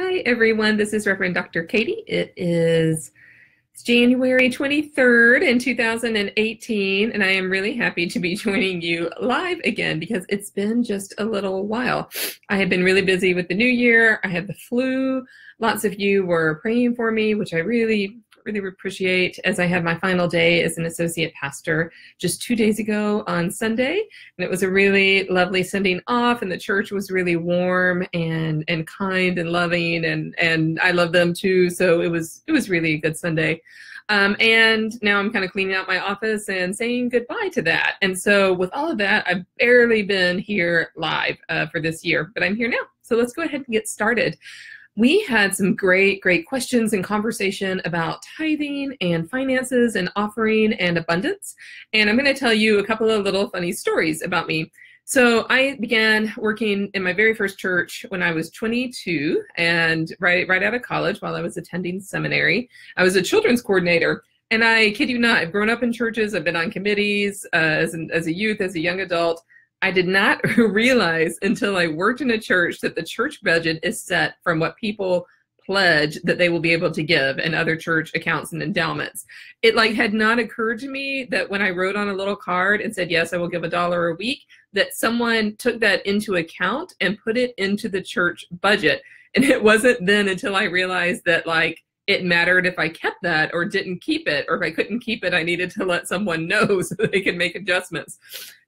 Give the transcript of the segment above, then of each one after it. Hi everyone, this is Reverend Dr. Katie. It is January 23rd in 2018, and I am really happy to be joining you live again because it's been just a little while. I have been really busy with the new year. I had the flu. Lots of you were praying for me, which I really appreciate, as I had my final day as an associate pastor just 2 days ago on Sunday, and it was a really lovely sending off, and the church was really warm and kind and loving, and I love them too, so it was really a good Sunday. And now I'm kind of cleaning out my office and saying goodbye to that, and so with all of that, I've barely been here live for this year, but I'm here now, so let's go ahead and get started. We had some great questions and conversation about tithing and finances and offering and abundance. And I'm going to tell you a couple of little funny stories about me. So I began working in my very first church when I was 22 and right out of college while I was attending seminary. I was a children's coordinator. And I kid you not, I've grown up in churches. I've been on committees as a youth, as a young adult. I did not realize until I worked in a church that the church budget is set from what people pledge that they will be able to give and other church accounts and endowments. It like had not occurred to me that when I wrote on a little card and said, yes, I will give $1 a week, that someone took that into account and put it into the church budget. And it wasn't then until I realized that like it mattered if I kept that or didn't keep it, or if I couldn't keep it, I needed to let someone know so they could make adjustments.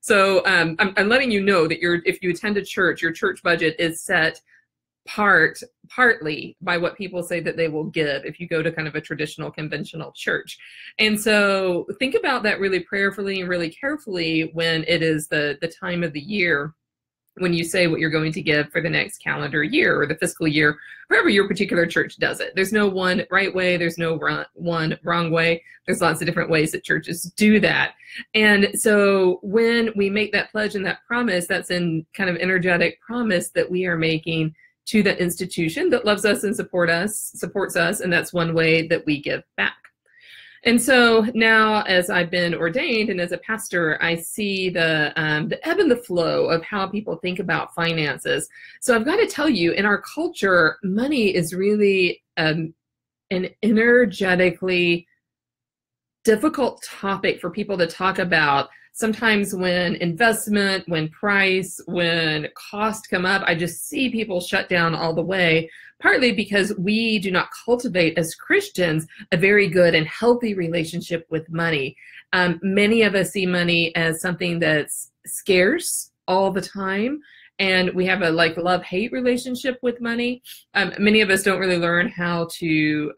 So I'm letting you know that if you attend a church, your church budget is set partly by what people say that they will give if you go to kind of a traditional conventional church. And so think about that really prayerfully and really carefully when it is the time of the year when you say what you're going to give for the next calendar year or the fiscal year, wherever your particular church does it. There's no one right way. There's no one wrong way. There's lots of different ways that churches do that. And so when we make that pledge and that promise, that's an kind of energetic promise that we are making to the institution that loves us and supports us, and that's one way that we give back. And so now as I've been ordained and as a pastor, I see the ebb and the flow of how people think about finances. So I've got to tell you, in our culture, money is really an energetically difficult topic for people to talk about. Sometimes when investment, when price, when cost come up, I just see people shut down all the way, partly because we do not cultivate as Christians a very good and healthy relationship with money. Many of us see money as something that's scarce all the time, and we have a like love-hate relationship with money. Many of us don't really learn how to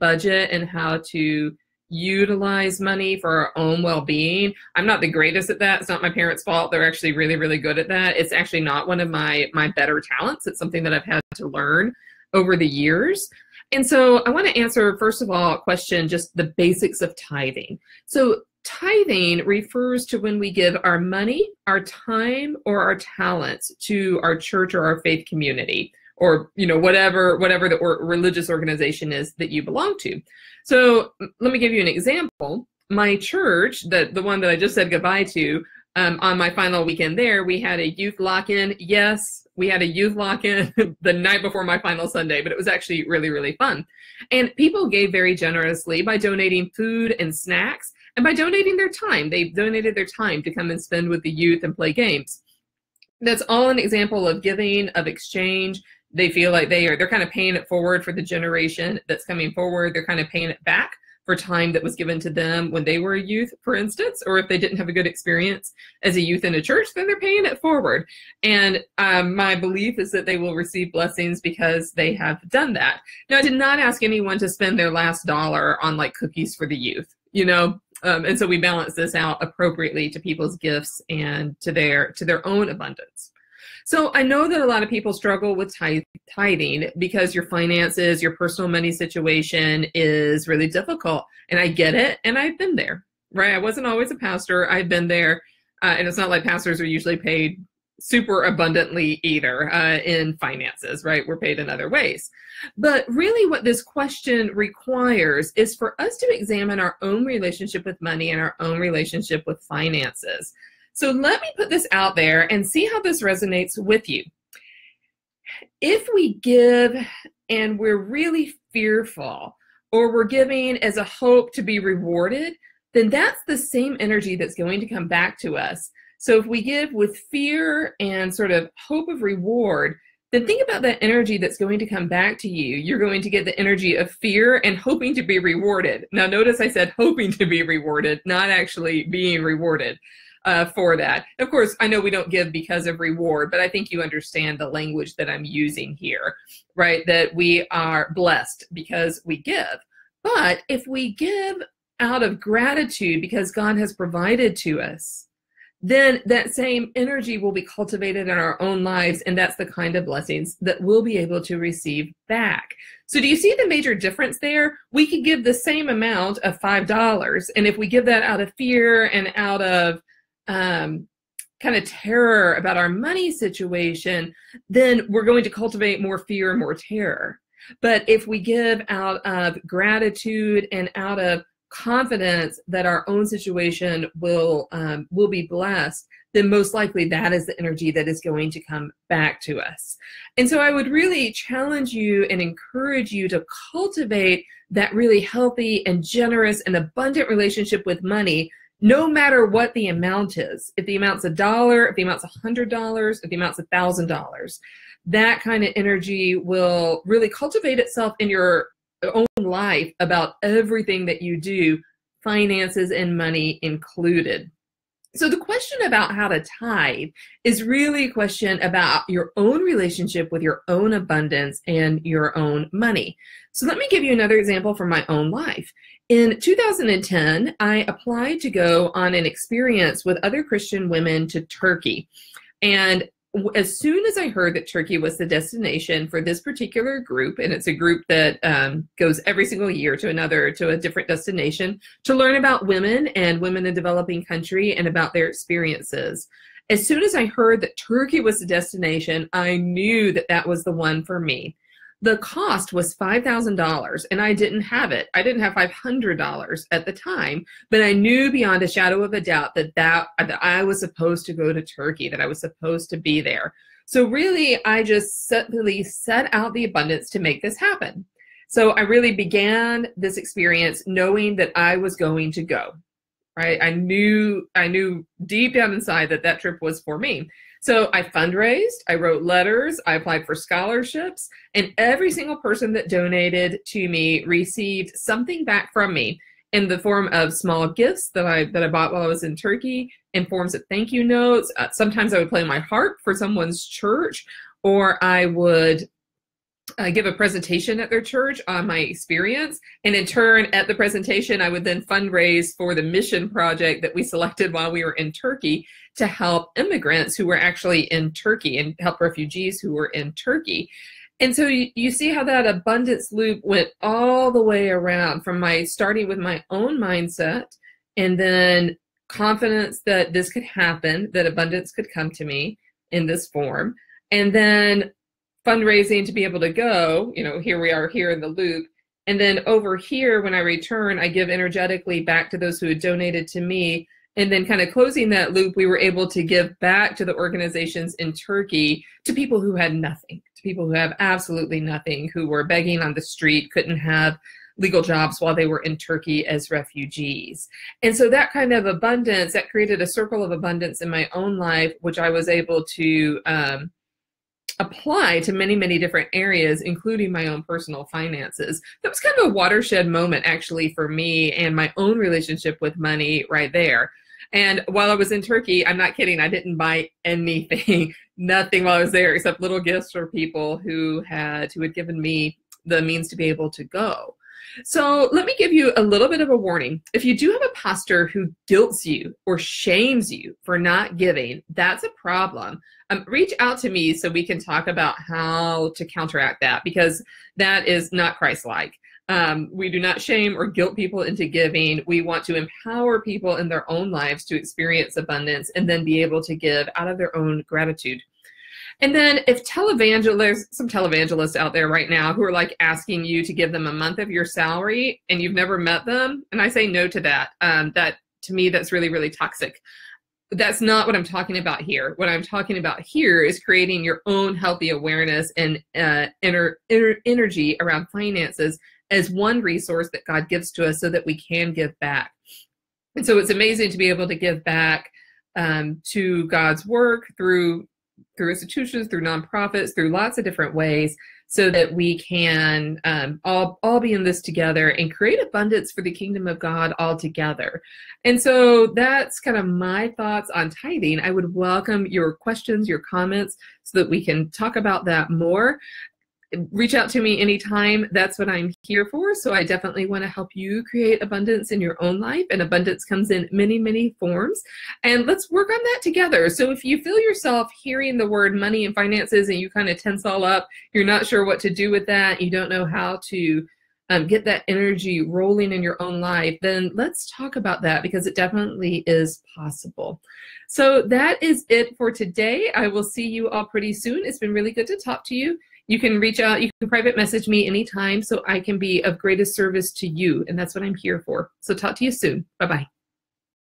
budget and how to utilize money for our own well-being. I'm not the greatest at that. It's not my parents' fault. They're actually really good at that. It's actually not one of my better talents. It's something that I've had to learn over the years. And so I want to answer, first of all, a question, just the basics of tithing. So tithing refers to when we give our money, our time, or our talents to our church or our faith community, or you know, whatever the religious organization is that you belong to. So let me give you an example. My church, the one that I just said goodbye to, on my final weekend there, we had a youth lock-in. Yes, we had a youth lock-in the night before my final Sunday, but it was actually really fun. And people gave very generously by donating food and snacks and by donating their time. They donated their time to come and spend with the youth and play games. That's all an example of giving, of exchange. They feel like they're kind of paying it forward for the generation that's coming forward. They're kind of paying it back for time that was given to them when they were a youth, for instance, or if they didn't have a good experience as a youth in a church, then they're paying it forward. And my belief is that they will receive blessings because they have done that. Now, I did not ask anyone to spend their last dollar on like cookies for the youth, you know? And so we balance this out appropriately to people's gifts and to their own abundance. So I know that a lot of people struggle with tithing because your finances, your personal money situation is really difficult. And I get it. And I've been there, right? I wasn't always a pastor. I've been there. And it's not like pastors are usually paid super abundantly either in finances, right? We're paid in other ways. But really what this question requires is for us to examine our own relationship with money and our own relationship with finances. So let me put this out there and see how this resonates with you. If we give and we're really fearful, or we're giving as a hope to be rewarded, then that's the same energy that's going to come back to us. So if we give with fear and sort of hope of reward, then think about that energy that's going to come back to you. You're going to get the energy of fear and hoping to be rewarded. Now notice I said hoping to be rewarded, not actually being rewarded for that. Of course, I know we don't give because of reward, but I think you understand the language that I'm using here, right? That we are blessed because we give. But if we give out of gratitude because God has provided to us, then that same energy will be cultivated in our own lives, and that's the kind of blessings that we'll be able to receive back. So do you see the major difference there? We could give the same amount of $5, and if we give that out of fear and out of kind of terror about our money situation, then we're going to cultivate more fear and more terror. But if we give out of gratitude and out of confidence that our own situation will be blessed, then most likely that is the energy that is going to come back to us. And so I would really challenge you and encourage you to cultivate that really healthy and generous and abundant relationship with money, no matter what the amount is. If the amount's $1, if the amount's $100, if the amount's $1,000, that kind of energy will really cultivate itself in your own life about everything that you do, finances and money included. So the question about how to tithe is really a question about your own relationship with your own abundance and your own money. So let me give you another example from my own life. In 2010, I applied to go on an experience with other Christian women to Turkey. And as soon as I heard that Turkey was the destination for this particular group, and it's a group that goes every single year to a different destination to learn about women and women in developing country and about their experiences. As soon as I heard that Turkey was the destination, I knew that that was the one for me. The cost was $5,000, and I didn't have it. I didn't have $500 at the time, but I knew beyond a shadow of a doubt that I was supposed to go to Turkey, that I was supposed to be there. So really, I just suddenly set out the abundance to make this happen. So I really began this experience knowing that I was going to go, right? I knew deep down inside that that trip was for me. So I fundraised, I wrote letters, I applied for scholarships, and every single person that donated to me received something back from me in the form of small gifts that I bought while I was in Turkey, in forms of thank you notes. Sometimes I would play my harp for someone's church, or I would give a presentation at their church on my experience, and in turn at the presentation I would then fundraise for the mission project that we selected while we were in Turkey to help immigrants who were actually in Turkey and help refugees who were in Turkey. And so you see how that abundance loop went all the way around, from my starting with my own mindset and then confidence that this could happen, that abundance could come to me in this form, and then fundraising to be able to go, you know, here we are here in the loop. And then over here, when I return, I give energetically back to those who had donated to me. And then kind of closing that loop, we were able to give back to the organizations in Turkey, to people who had nothing, to people who have absolutely nothing, who were begging on the street, couldn't have legal jobs while they were in Turkey as refugees. And so that kind of abundance, that created a circle of abundance in my own life, which I was able to apply to many, many different areas, including my own personal finances. That was kind of a watershed moment actually for me and my own relationship with money right there. And while I was in Turkey, I'm not kidding, I didn't buy anything, nothing while I was there except little gifts for people who had given me the means to be able to go. So let me give you a little bit of a warning. If you do have a pastor who guilts you or shames you for not giving, that's a problem. Reach out to me so we can talk about how to counteract that, because that is not Christ-like. We do not shame or guilt people into giving. We want to empower people in their own lives to experience abundance and then be able to give out of their own gratitude. And then if there's some televangelists out there right now who are like asking you to give them a month of your salary and you've never met them, and I say no to that. That to me, that's really, really toxic. But that's not what I'm talking about here. What I'm talking about here is creating your own healthy awareness and energy around finances as one resource that God gives to us so that we can give back. And so it's amazing to be able to give back to God's work through institutions, through nonprofits, through lots of different ways, so that we can all be in this together and create abundance for the kingdom of God all together. And so that's kind of my thoughts on tithing. I would welcome your questions, your comments, so that we can talk about that more. Reach out to me anytime. That's what I'm here for. So I definitely want to help you create abundance in your own life. And abundance comes in many, many forms. And let's work on that together. So if you feel yourself hearing the word money and finances and you kind of tense all up, you're not sure what to do with that, you don't know how to get that energy rolling in your own life, then let's talk about that, because it definitely is possible. So that is it for today. I will see you all pretty soon. It's been really good to talk to you. You can reach out, you can private message me anytime so I can be of greatest service to you. And that's what I'm here for. So talk to you soon. Bye-bye.